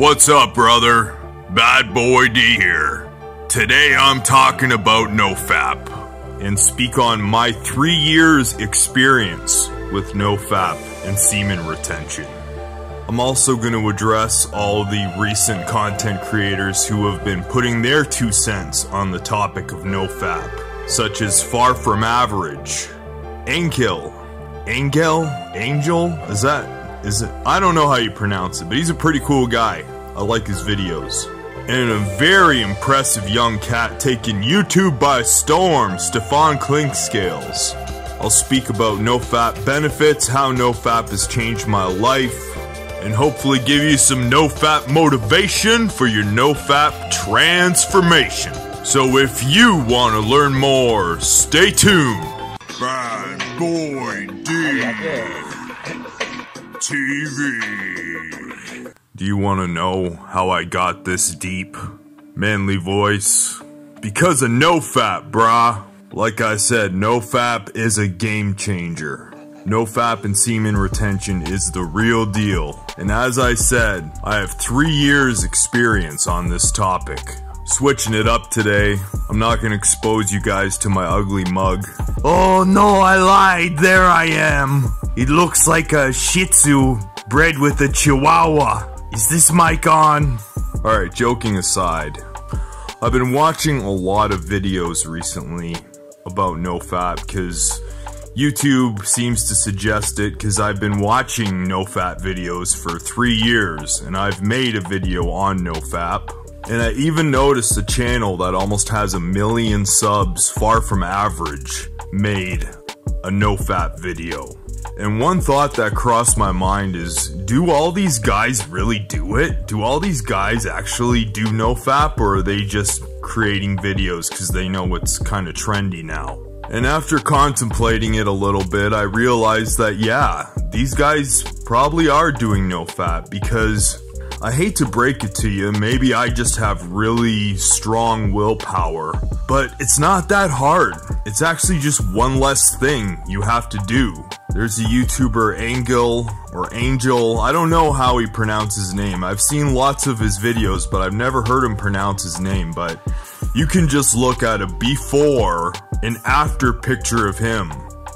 What's up, brother? Bad Boy D here. Today I'm talking about NoFap and speak on my 3 years experience with NoFap and semen retention. I'm also going to address all the recent content creators who have been putting their 2 cents on the topic of NoFap, such as Far From Average, aanghel, Angel? I don't know how you pronounce it, but he's a pretty cool guy. I like his videos. And a very impressive young cat taking YouTube by storm, Stephon Clinkscales. I'll speak about NoFap benefits, how NoFap has changed my life, and hopefully give you some NoFap motivation for your NoFap transformation. So if you want to learn more, stay tuned. Bad Boy D TV. Do you want to know how I got this deep, manly voice? Because of NoFap, brah. Like I said, NoFap is a game changer. NoFap and semen retention is the real deal. And as I said, I have 3 years experience on this topic. Switching it up today. I'm not gonna expose you guys to my ugly mug. Oh no, I lied. There I am. It looks like a Shih Tzu bred with a Chihuahua. Is this mic on? Alright, joking aside. I've been watching a lot of videos recently about NoFap because YouTube seems to suggest it, because I've been watching NoFap videos for 3 years and I've made a video on NoFap. And I even noticed a channel that almost has 1 million subs, Far From Average, made a NoFap video. And one thought that crossed my mind is, do all these guys really do it? Do all these guys actually do NoFap, or are they just creating videos because they know it's kind of trendy now? And after contemplating it a little bit, I realized that, yeah, these guys probably are doing NoFap, because I hate to break it to you, maybe I just have really strong willpower, but it's not that hard. It's actually just one less thing you have to do. There's a YouTuber, Angel, I don't know how he pronounces his name. I've seen lots of his videos, but I've never heard him pronounce his name, but you can just look at a before and after picture of him,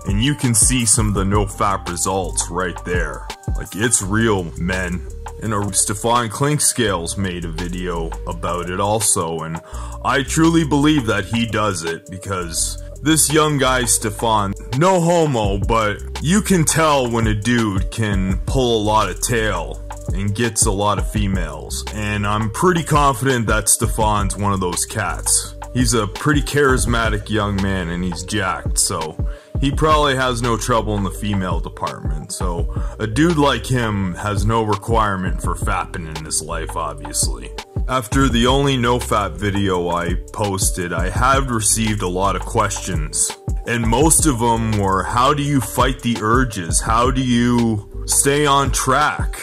and you can see some of the NoFap results right there. Like, it's real, men. And Stephon Clinkscales made a video about it also, and I truly believe that he does it, because this young guy, Stephon, no homo, but you can tell when a dude can pull a lot of tail and gets a lot of females, and I'm pretty confident that Stephon's one of those cats. He's a pretty charismatic young man and he's jacked, so he probably has no trouble in the female department. So a dude like him has no requirement for fapping in his life, obviously. After the only NoFap video I posted, I have received a lot of questions, and most of them were, how do you fight the urges? How do you stay on track?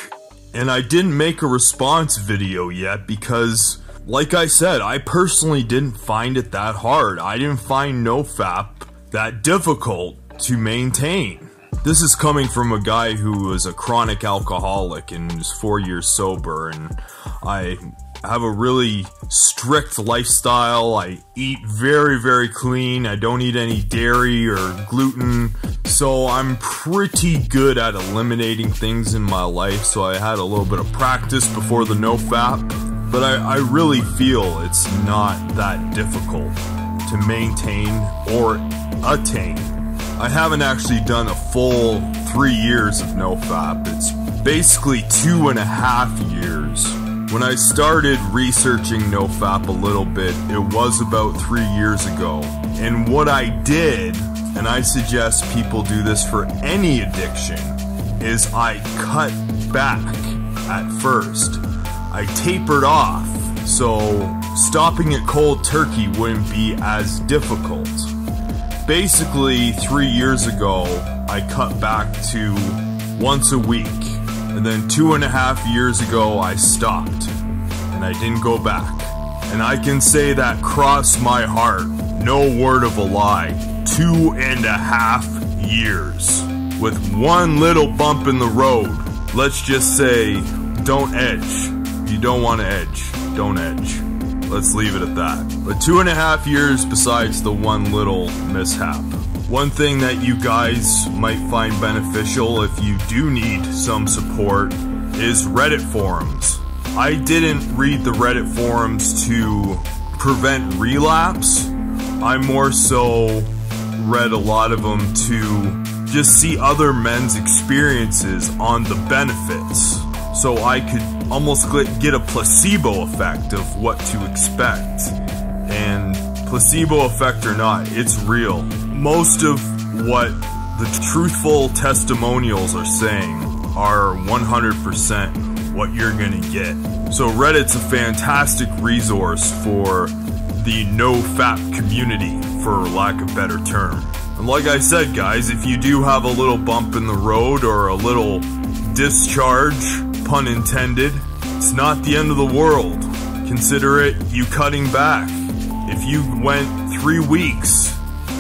And I didn't make a response video yet because, like I said, I personally didn't find it that hard. I didn't find NoFap that difficult to maintain. This is coming from a guy who was a chronic alcoholic and is 4 years sober, and I have a really strict lifestyle. I eat very, very clean. I don't eat any dairy or gluten. So I'm pretty good at eliminating things in my life, so I had a little bit of practice before the NoFap, but I really feel it's not that difficult to maintain or attain. I haven't actually done a full 3 years of NoFap. It's basically 2.5 years. When I started researching NoFap a little bit, it was about 3 years ago, and what I did, and I suggest people do this for any addiction, is I cut back at first. I tapered off, so stopping at cold turkey wouldn't be as difficult. Basically, 3 years ago, I cut back to once a week, and then 2.5 years ago, I stopped, and I didn't go back. And I can say that, cross my heart, no word of a lie, 2.5 years. With one little bump in the road, let's just say, don't edge. you don't want to edge, don't edge. Let's leave it at that. But 2.5 years besides the one little mishap. One thing that you guys might find beneficial if you do need some support is Reddit forums. I didn't read the Reddit forums to prevent relapse. I more so read a lot of them to just see other men's experiences on the benefits. So I could almost get a placebo effect of what to expect. And placebo effect or not, it's real. Most of what the truthful testimonials are saying are 100% what you're gonna get. So Reddit's a fantastic resource for the NoFap community, for lack of better term. And like I said, guys, if you do have a little bump in the road or a little discharge, pun intended, it's not the end of the world. Consider it you cutting back. If you went 3 weeks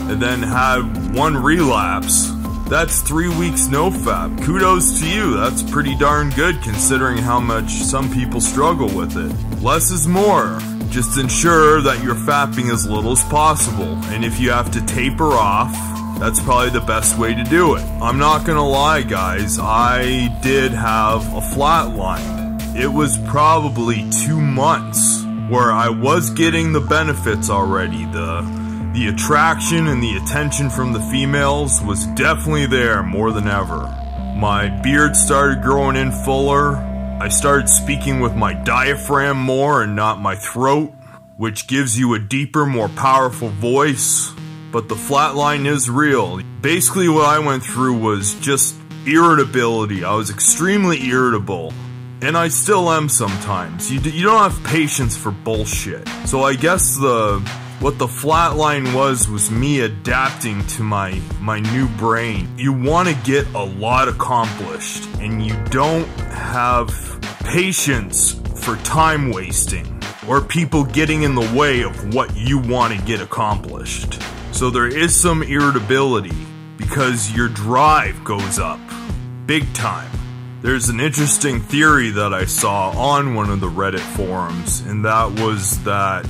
and then had one relapse, that's 3 weeks NoFap. Kudos to you, that's pretty darn good considering how much some people struggle with it. Less is more. Just ensure that you're fapping as little as possible, and if you have to taper off, that's probably the best way to do it. I'm not gonna lie, guys, I did have a flat line. It was probably 2 months where I was getting the benefits already, the attraction and the attention from the females was definitely there more than ever. My beard started growing in fuller. I started speaking with my diaphragm more and not my throat, which gives you a deeper, more powerful voice. But the flatline is real. Basically what I went through was just irritability. I was extremely irritable. And I still am sometimes. You don't have patience for bullshit. So I guess what the flatline was me adapting to my new brain. You want to get a lot accomplished, and you don't have patience for time wasting or people getting in the way of what you want to get accomplished. So there is some irritability because your drive goes up big time. There's an interesting theory that I saw on one of the Reddit forums, and that was that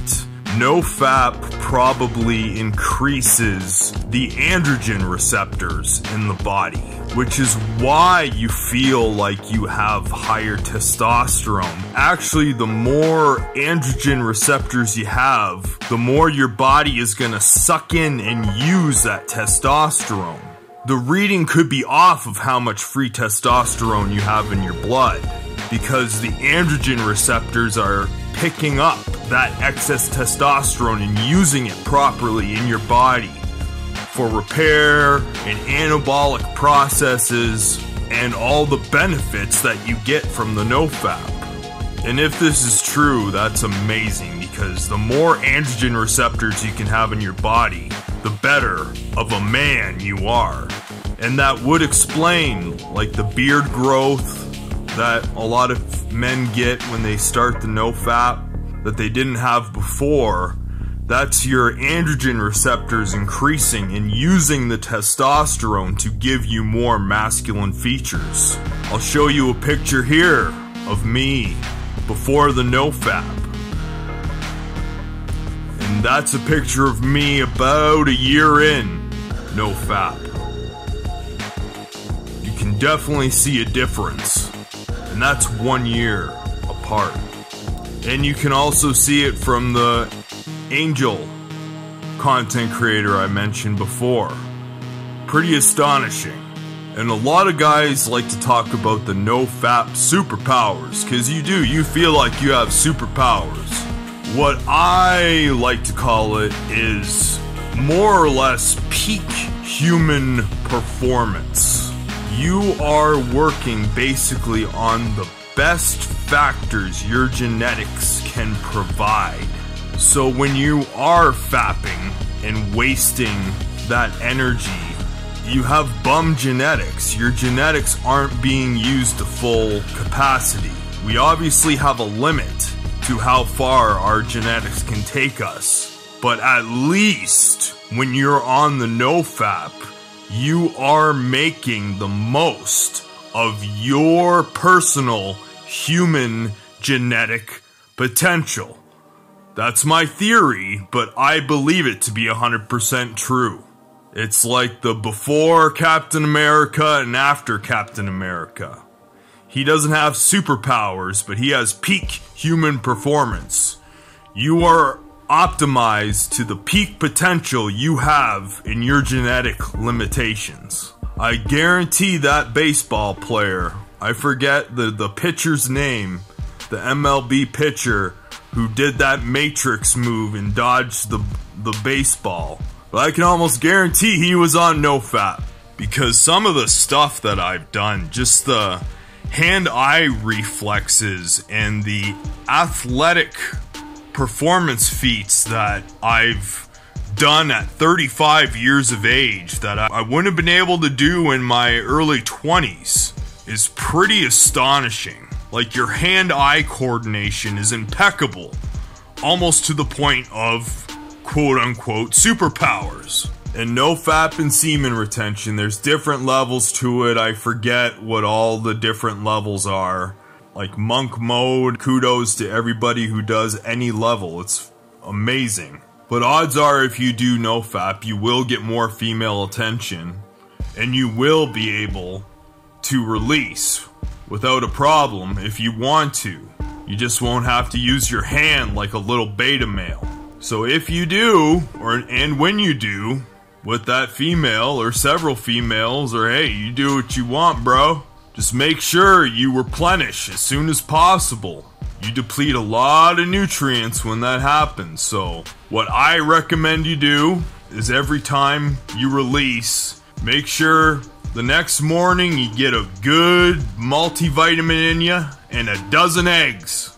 NoFap probably increases the androgen receptors in the body, which is why you feel like you have higher testosterone. Actually, the more androgen receptors you have, the more your body is going to suck in and use that testosterone. The reading could be off of how much free testosterone you have in your blood, because the androgen receptors are picking up that excess testosterone and using it properly in your body for repair and anabolic processes and all the benefits that you get from the NoFap. And if this is true, that's amazing, because the more androgen receptors you can have in your body, the better of a man you are. And that would explain, like, the beard growth that a lot of men get when they start the NoFap that they didn't have before. That's your androgen receptors increasing and using the testosterone to give you more masculine features. I'll show you a picture here of me before the NoFap. And that's a picture of me about a year in NoFap. You can definitely see a difference. And that's 1 year apart. And you can also see it from the Angel content creator I mentioned before. Pretty astonishing. And a lot of guys like to talk about the NoFap superpowers, because you do, you feel like you have superpowers. What I like to call it is more or less peak human performance. You are working basically on the best factors your genetics can provide. So when you are fapping and wasting that energy, you have bum genetics. Your genetics aren't being used to full capacity. We obviously have a limit to how far our genetics can take us. But at least when you're on the NoFap, you are making the most of your personal human genetic potential. That's my theory, but I believe it to be 100% true. It's like the before Captain America and after Captain America. He doesn't have superpowers, but he has peak human performance. You are optimized to the peak potential you have in your genetic limitations. I guarantee that baseball player, I forget the pitcher's name, the MLB pitcher who did that matrix move and dodged the baseball. But I can almost guarantee he was on NoFap, because some of the stuff that I've done, just the hand-eye reflexes and the athletic performance feats that I've done at 35 years of age that I wouldn't have been able to do in my early 20s is pretty astonishing. Like, your hand-eye coordination is impeccable, almost to the point of quote-unquote superpowers. And NoFap and semen retention, there's different levels to it. I forget what all the different levels are. Like monk mode, kudos to everybody who does any level. It's amazing. But odds are if you do NoFap, you will get more female attention, and you will be able to release without a problem if you want to. You just won't have to use your hand like a little beta male. So if you do, and when you do, with that female or several females, or hey, you do what you want, bro. Just make sure you replenish as soon as possible. You deplete a lot of nutrients when that happens. So what I recommend you do is every time you release, make sure the next morning you get a good multivitamin in you and a dozen eggs.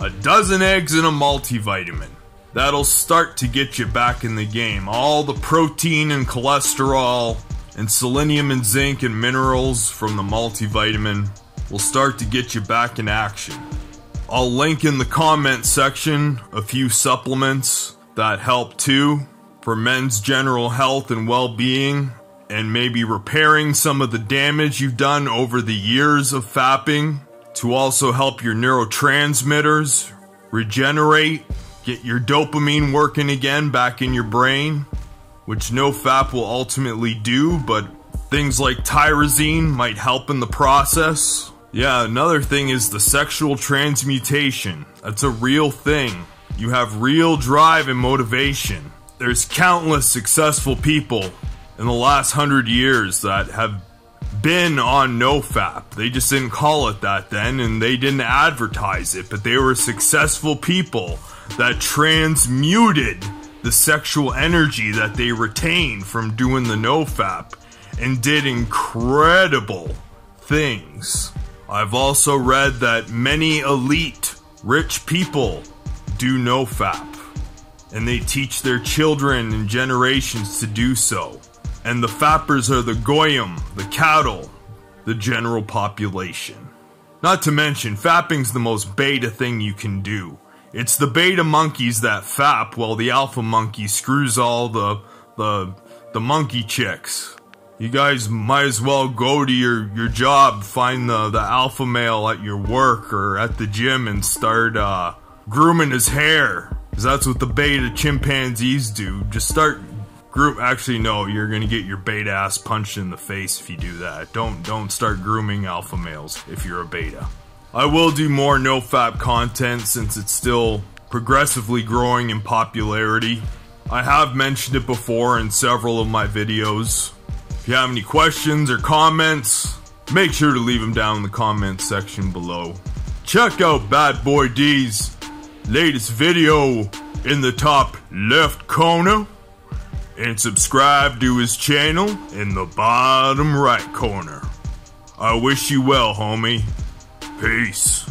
A dozen eggs and a multivitamin. That'll start to get you back in the game. All the protein and cholesterol and selenium and zinc and minerals from the multivitamin will start to get you back in action. I'll link in the comment section a few supplements that help too for men's general health and well-being, and maybe repairing some of the damage you've done over the years of fapping, to also help your neurotransmitters regenerate, get your dopamine working again back in your brain, which NoFap will ultimately do, but things like tyrosine might help in the process. Yeah, another thing is the sexual transmutation. That's a real thing. You have real drive and motivation. There's countless successful people in the last 100 years that have been on NoFap. They just didn't call it that then, and they didn't advertise it, but they were successful people that transmuted the sexual energy that they retained from doing the NoFap and did incredible things. I've also read that many elite, rich people do NoFap, and they teach their children and generations to do so. And the fappers are the goyim, the cattle, the general population. Not to mention, fapping's the most beta thing you can do. It's the beta monkeys that fap while the alpha monkey screws all the monkey chicks. You guys might as well go to your job, find the alpha male at your work or at the gym and start grooming his hair. Because that's what the beta chimpanzees do. Just start... Actually, no, you're gonna get your beta ass punched in the face if you do that. Don't start grooming alpha males if you're a beta. I will do more NoFap content since it's still progressively growing in popularity. I have mentioned it before in several of my videos. If you have any questions or comments, make sure to leave them down in the comments section below. Check out Bad Boy D's latest video in the top left corner, and subscribe to his channel in the bottom right corner. I wish you well, homie. Peace.